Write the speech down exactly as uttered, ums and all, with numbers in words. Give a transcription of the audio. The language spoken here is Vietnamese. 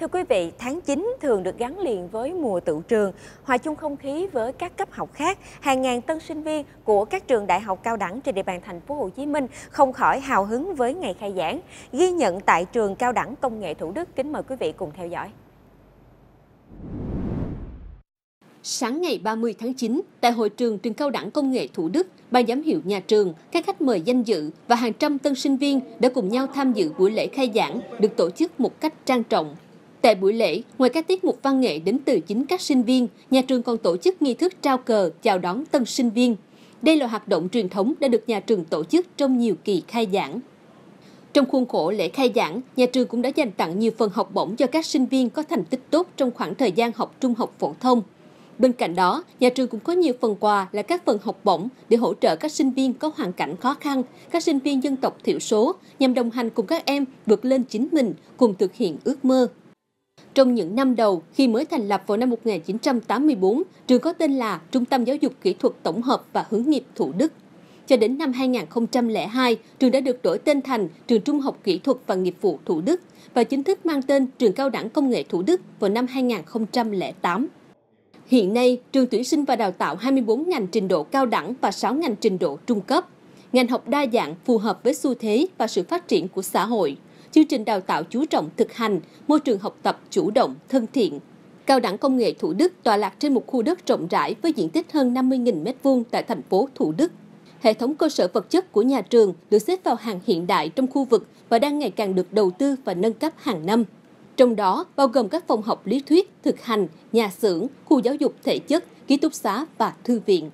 Thưa quý vị, tháng chín thường được gắn liền với mùa tựu trường, hòa chung không khí với các cấp học khác, hàng ngàn tân sinh viên của các trường đại học cao đẳng trên địa bàn thành phố Hồ Chí Minh không khỏi hào hứng với ngày khai giảng. Ghi nhận tại trường Cao đẳng Công nghệ Thủ Đức, kính mời quý vị cùng theo dõi. Sáng ngày ba mươi tháng chín, tại hội trường trường Cao đẳng Công nghệ Thủ Đức, ban giám hiệu nhà trường, các khách mời danh dự và hàng trăm tân sinh viên đã cùng nhau tham dự buổi lễ khai giảng được tổ chức một cách trang trọng. Tại buổi lễ, ngoài các tiết mục văn nghệ đến từ chính các sinh viên, nhà trường còn tổ chức nghi thức trao cờ chào đón tân sinh viên. Đây là hoạt động truyền thống đã được nhà trường tổ chức trong nhiều kỳ khai giảng. Trong khuôn khổ lễ khai giảng, nhà trường cũng đã dành tặng nhiều phần học bổng cho các sinh viên có thành tích tốt trong khoảng thời gian học trung học phổ thông. Bên cạnh đó, nhà trường cũng có nhiều phần quà là các phần học bổng để hỗ trợ các sinh viên có hoàn cảnh khó khăn, các sinh viên dân tộc thiểu số, nhằm đồng hành cùng các em vượt lên chính mình, cùng thực hiện ước mơ. Trong những năm đầu, khi mới thành lập vào năm một nghìn chín trăm tám mươi tư, trường có tên là Trung tâm Giáo dục Kỹ thuật Tổng hợp và Hướng nghiệp Thủ Đức. Cho đến năm hai nghìn không trăm lẻ hai, trường đã được đổi tên thành Trường Trung học Kỹ thuật và Nghiệp vụ Thủ Đức và chính thức mang tên Trường Cao đẳng Công nghệ Thủ Đức vào năm hai nghìn không trăm lẻ tám. Hiện nay, trường tuyển sinh và đào tạo hai mươi tư ngành trình độ cao đẳng và sáu ngành trình độ trung cấp. Ngành học đa dạng phù hợp với xu thế và sự phát triển của xã hội. Chương trình đào tạo chú trọng thực hành, môi trường học tập chủ động, thân thiện. Cao đẳng Công nghệ Thủ Đức tọa lạc trên một khu đất rộng rãi với diện tích hơn năm mươi nghìn mét vuông tại thành phố Thủ Đức. Hệ thống cơ sở vật chất của nhà trường được xếp vào hàng hiện đại trong khu vực và đang ngày càng được đầu tư và nâng cấp hàng năm. Trong đó bao gồm các phòng học lý thuyết, thực hành, nhà xưởng, khu giáo dục thể chất, ký túc xá và thư viện.